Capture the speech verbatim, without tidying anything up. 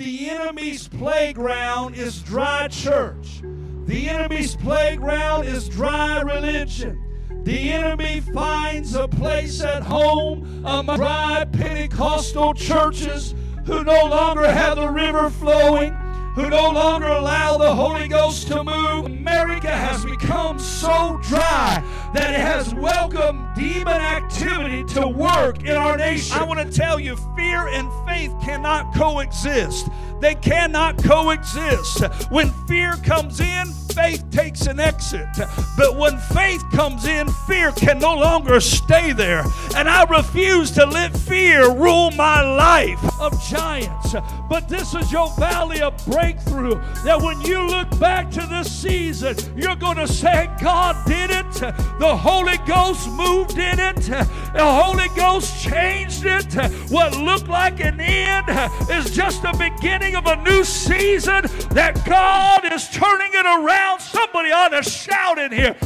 The enemy's playground is dry church. The enemy's playground is dry religion. The enemy finds a place at home among dry Pentecostal churches who no longer have the river flowing, who no longer allow the Holy Ghost to move. America has become so dry that it has welcomed demon activity to work in our nation. I want to tell you, fear and faith cannot coexist. They cannot coexist. When fear comes in, faith takes an exit. But when faith comes in, fear can no longer stay there. And I refuse to let fear rule my life of giants. But this is your valley of breakthrough. That when you look back to this season, you're going to say, God did it. The Holy Ghost moved in it. The Holy Ghost changed it. What looked like an end is just the beginning of a new season that God is turning it around. Somebody ought to shout in here.